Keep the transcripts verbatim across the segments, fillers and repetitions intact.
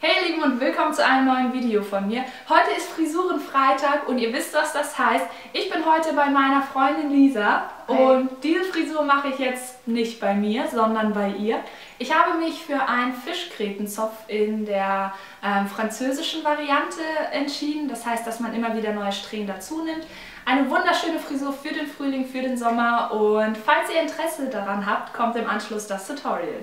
Hey Lieben und willkommen zu einem neuen Video von mir. Heute ist Frisurenfreitag und ihr wisst, was das heißt. Ich bin heute bei meiner Freundin Lisa und diese Frisur mache ich jetzt nicht bei mir, sondern bei ihr. Ich habe mich für einen Fischgrätenzopf in der ähm, französischen Variante entschieden. Das heißt, dass man immer wieder neue Strähnen dazu nimmt. Eine wunderschöne Frisur für den Frühling, für den Sommer, und falls ihr Interesse daran habt, kommt im Anschluss das Tutorial.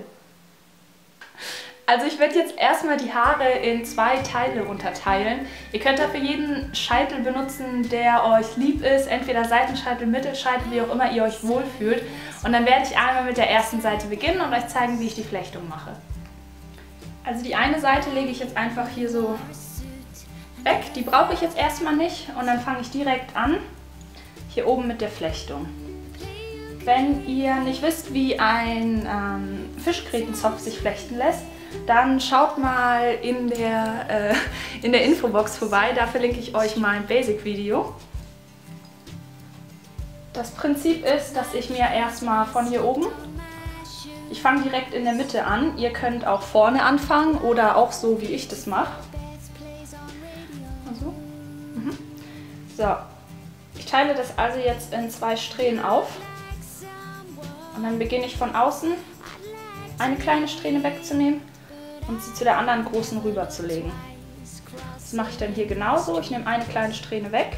Also ich werde jetzt erstmal die Haare in zwei Teile unterteilen. Ihr könnt dafür jeden Scheitel benutzen, der euch lieb ist. Entweder Seitenscheitel, Mittelscheitel, wie auch immer ihr euch wohlfühlt. Und dann werde ich einmal mit der ersten Seite beginnen und euch zeigen, wie ich die Flechtung mache. Also die eine Seite lege ich jetzt einfach hier so weg. Die brauche ich jetzt erstmal nicht. Und dann fange ich direkt an, hier oben mit der Flechtung. Wenn ihr nicht wisst, wie ein ähm, Fischgrätenzopf sich flechten lässt, dann schaut mal in der, äh, in der Infobox vorbei, da verlinke ich euch mein Basic-Video. Das Prinzip ist, dass ich mir erstmal von hier oben, ich fange direkt in der Mitte an, ihr könnt auch vorne anfangen oder auch so, wie ich das mache. Also. Mhm. So, ich teile das also jetzt in zwei Strähnen auf und dann beginne ich von außen eine kleine Strähne wegzunehmen und sie zu der anderen großen rüberzulegen. Das mache ich dann hier genauso. Ich nehme eine kleine Strähne weg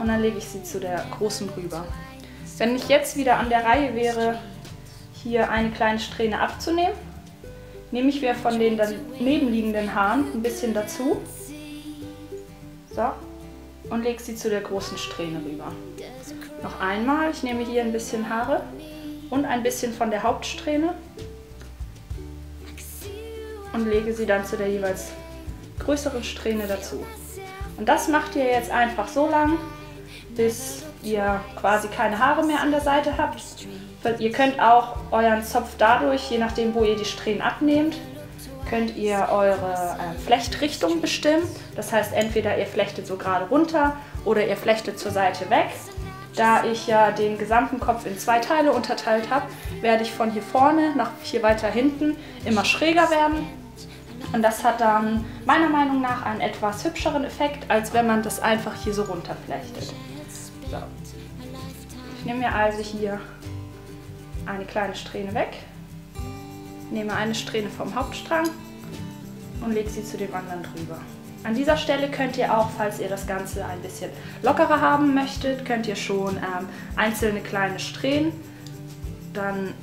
und dann lege ich sie zu der großen rüber. Wenn ich jetzt wieder an der Reihe wäre, hier eine kleine Strähne abzunehmen, nehme ich mir von den daneben liegenden Haaren ein bisschen dazu, so, und lege sie zu der großen Strähne rüber. Noch einmal, ich nehme hier ein bisschen Haare und ein bisschen von der Hauptsträhne und lege sie dann zu der jeweils größeren Strähne dazu. Und das macht ihr jetzt einfach so lang, bis ihr quasi keine Haare mehr an der Seite habt. Ihr könnt auch euren Zopf dadurch, je nachdem wo ihr die Strähnen abnehmt, könnt ihr eure Flechtrichtung bestimmen. Das heißt, entweder ihr flechtet so gerade runter oder ihr flechtet zur Seite weg. Da ich ja den gesamten Kopf in zwei Teile unterteilt habe, werde ich von hier vorne nach hier weiter hinten immer schräger werden. Und das hat dann meiner Meinung nach einen etwas hübscheren Effekt, als wenn man das einfach hier so runterflechtet. So. Ich nehme mir also hier eine kleine Strähne weg, nehme eine Strähne vom Hauptstrang und lege sie zu dem anderen drüber. An dieser Stelle könnt ihr auch, falls ihr das Ganze ein bisschen lockerer haben möchtet, könnt ihr schon ähm, einzelne kleine Strähnen dann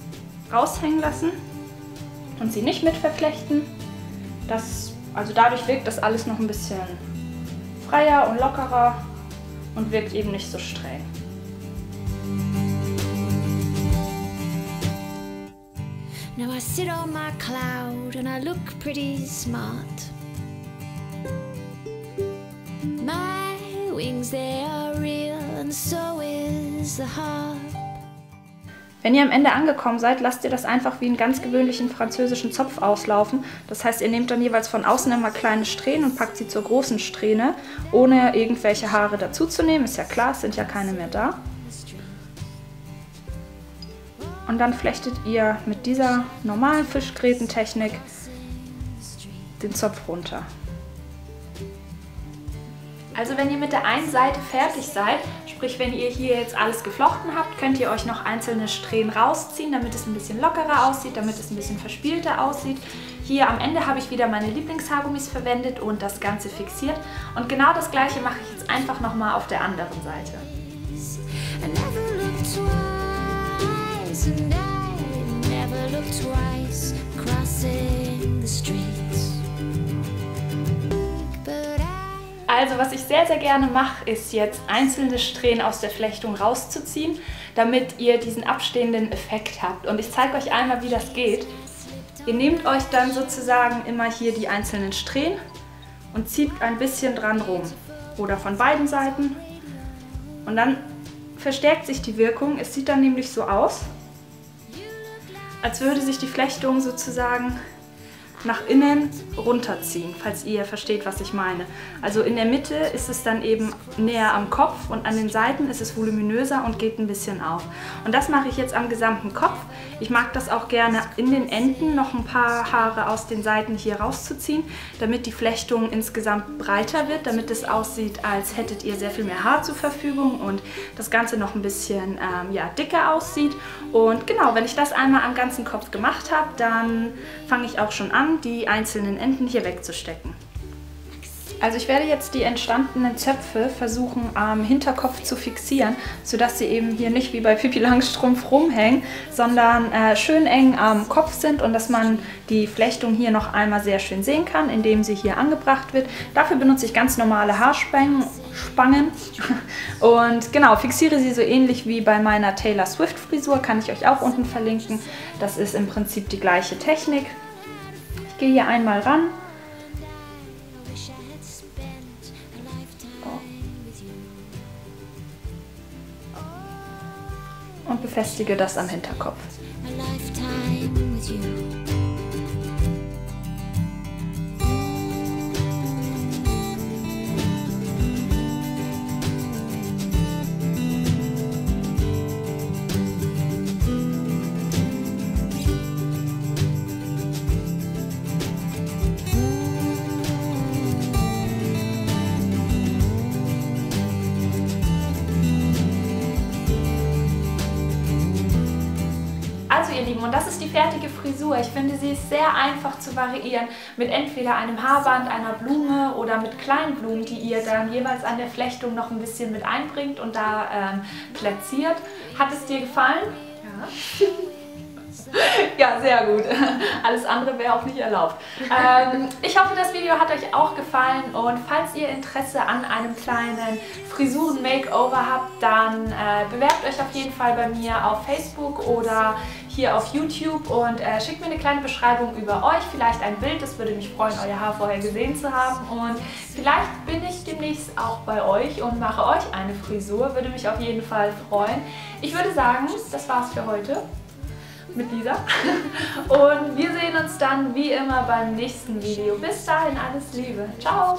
raushängen lassen und sie nicht mit verflechten. Das, also dadurch wirkt das alles noch ein bisschen freier und lockerer und wirkt eben nicht so streng. Now I sit on my cloud and I look pretty smart. My wings, they are real and so is the harp. Wenn ihr am Ende angekommen seid, lasst ihr das einfach wie einen ganz gewöhnlichen französischen Zopf auslaufen. Das heißt, ihr nehmt dann jeweils von außen immer kleine Strähnen und packt sie zur großen Strähne, ohne irgendwelche Haare dazu zu nehmen. Ist ja klar, es sind ja keine mehr da. Und dann flechtet ihr mit dieser normalen Fischgrätentechnik den Zopf runter. Also wenn ihr mit der einen Seite fertig seid, sprich wenn ihr hier jetzt alles geflochten habt, könnt ihr euch noch einzelne Strähnen rausziehen, damit es ein bisschen lockerer aussieht, damit es ein bisschen verspielter aussieht. Hier am Ende habe ich wieder meine Lieblingshaargummis verwendet und das Ganze fixiert. Und genau das gleiche mache ich jetzt einfach nochmal auf der anderen Seite. Also was ich sehr, sehr gerne mache, ist jetzt einzelne Strähnen aus der Flechtung rauszuziehen, damit ihr diesen abstehenden Effekt habt. Und ich zeige euch einmal, wie das geht. Ihr nehmt euch dann sozusagen immer hier die einzelnen Strähnen und zieht ein bisschen dran rum. Oder von beiden Seiten. Und dann verstärkt sich die Wirkung. Es sieht dann nämlich so aus, als würde sich die Flechtung sozusagen nach innen runterziehen, falls ihr versteht, was ich meine. Also in der Mitte ist es dann eben näher am Kopf und an den Seiten ist es voluminöser und geht ein bisschen auf. Und das mache ich jetzt am gesamten Kopf. Ich mag das auch gerne in den Enden noch ein paar Haare aus den Seiten hier rauszuziehen, damit die Flechtung insgesamt breiter wird, damit es aussieht, als hättet ihr sehr viel mehr Haar zur Verfügung und das Ganze noch ein bisschen ähm, ja, dicker aussieht. Und genau, wenn ich das einmal am ganzen Kopf gemacht habe, dann fange ich auch schon an, die einzelnen Enden hier wegzustecken. Also ich werde jetzt die entstandenen Zöpfe versuchen am Hinterkopf zu fixieren, sodass sie eben hier nicht wie bei Pipi Langstrumpf rumhängen, sondern äh, schön eng am Kopf sind und dass man die Flechtung hier noch einmal sehr schön sehen kann, indem sie hier angebracht wird. Dafür benutze ich ganz normale Haarspangen und genau, fixiere sie so ähnlich wie bei meiner Taylor Swift Frisur, kann ich euch auch unten verlinken. Das ist im Prinzip die gleiche Technik. Ich gehe hier einmal ran. Oh. Und befestige das am Hinterkopf. Und das ist die fertige Frisur. Ich finde, sie ist sehr einfach zu variieren mit entweder einem Haarband, einer Blume oder mit kleinen Blumen, die ihr dann jeweils an der Flechtung noch ein bisschen mit einbringt und da ähm, platziert. Hat es dir gefallen? Ja. Ja, sehr gut. Alles andere wäre auch nicht erlaubt. Ähm, ich hoffe, das Video hat euch auch gefallen und falls ihr Interesse an einem kleinen Frisuren-Makeover habt, dann äh, bewerbt euch auf jeden Fall bei mir auf Facebook oder hier auf YouTube und äh, schickt mir eine kleine Beschreibung über euch, vielleicht ein Bild, das würde mich freuen, euer Haar vorher gesehen zu haben und vielleicht bin ich demnächst auch bei euch und mache euch eine Frisur, würde mich auf jeden Fall freuen. Ich würde sagen, das war's für heute mit Lisa und wir sehen uns dann wie immer beim nächsten Video. Bis dahin, alles Liebe. Ciao!